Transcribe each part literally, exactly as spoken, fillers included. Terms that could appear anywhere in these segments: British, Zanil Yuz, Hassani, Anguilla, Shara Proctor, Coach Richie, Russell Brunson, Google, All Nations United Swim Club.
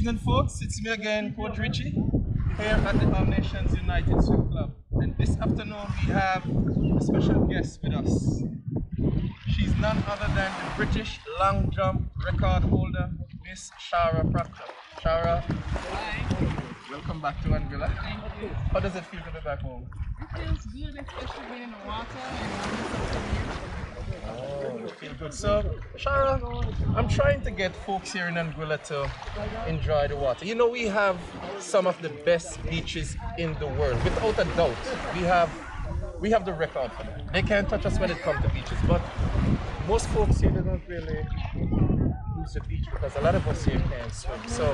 evening, folks. It's me again, Coach Richie, here at the All Nations United Swim Club. And this afternoon we have a special guest with us. She's none other than the British long jump record holder, Miss Shara Proctor. Shara, hi. Welcome back to Anguilla. Thank you. How does it feel to be back home? It feels good, especially being in the water and running. Oh, feel good. So, Shara, I'm trying to get folks here in Anguilla to enjoy the water. You know, we have some of the best beaches in the world, without a doubt. We have, we have the record for that. They can't touch us when it comes to beaches, but most folks here, they don't really use the beach because a lot of us here can't swim. So,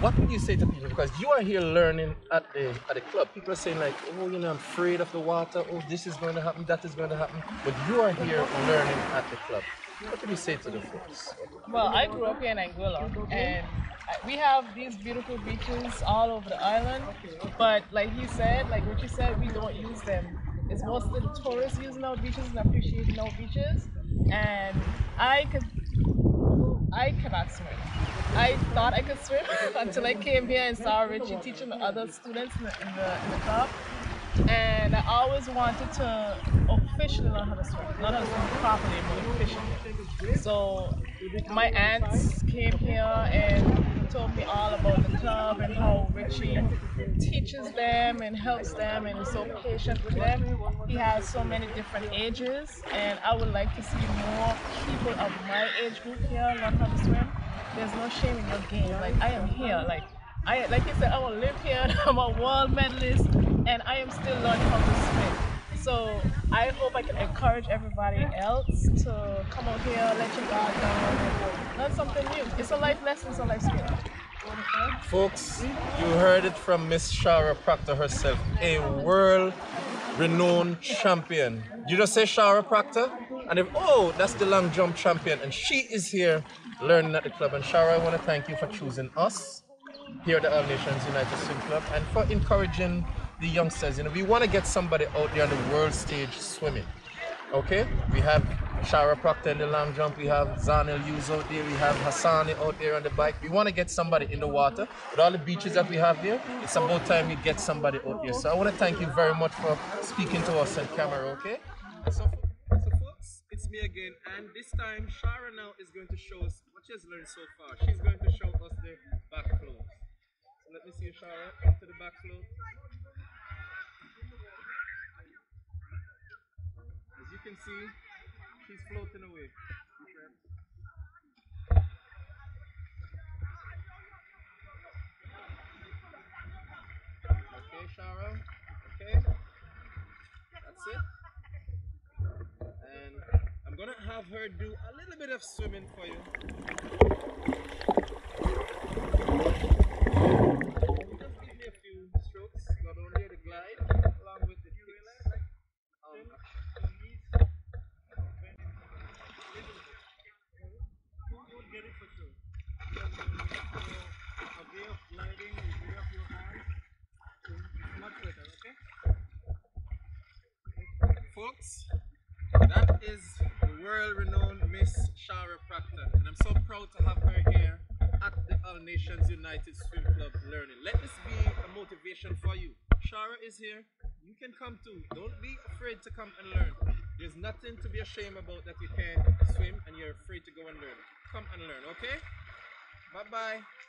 what would you say to people? Because you are here learning at the at the club. People are saying like, oh, you know, I'm afraid of the water. Oh, this is going to happen. That is going to happen. But you are here learning at the club. What would you say to the folks? Well, I grew up here in Anguilla, and we have these beautiful beaches all over the island. But like he said, like Richie said, we don't use them. It's mostly tourists using our beaches and appreciating our beaches. And I could. I cannot swim. I thought I could swim until I came here and saw Richie teaching the other students in the, in the, in the club. And I always wanted to officially learn how to swim. Not how to swim properly, but officially. So my aunts came here and told me all about the club and how Richie teaches them and helps them and is so patient with them. He has so many different ages, and I would like to see more people of my age group here learn how to swim. There's no shame in your game. Like, I am here. Like, I, like you said, I will live here. I'm a world medalist, and I am still learning how to swim. So I hope I can encourage everybody else to come out here, let your guard down, learn something new. It's a life lesson, it's a life skill. Folks, you heard it from Miss Shara Proctor herself, a world-renowned champion. You just say Shara Proctor, and if, oh, that's the long jump champion, and she is here learning at the club. And Shara, I want to thank you for choosing us here at the All Nations United Swim Club and for encouraging the youngsters. You know, we want to get somebody out there on the world stage swimming. Okay, we have Shara Proctor in the long jump, we have Zanil Yuz out there, we have Hassani out there on the bike. We want to get somebody in the water. With all the beaches that we have here, it's about time we get somebody out here. So I want to thank you very much for speaking to us on camera, okay? So, so folks, it's me again, and this time Shara now is going to show us what she has learned so far. She's going to show us the back flow. So let me see you, Shara, into the back flow. As you can see, she's floating away. Okay, Shara. Okay. That's it. And I'm going to have her do a little bit of swimming for you. Just give me a few strokes. Not only the glide, along with the kicks. Um, Folks, that is the world-renowned Miss Shara Proctor, and I'm so proud to have her here at the All Nations United Swim Club learning. Let this be a motivation for you. Shara is here. You can come too. Don't be afraid to come and learn. There's nothing to be ashamed about that you can't swim and you're afraid to go and learn. Come and learn, okay? Bye-bye.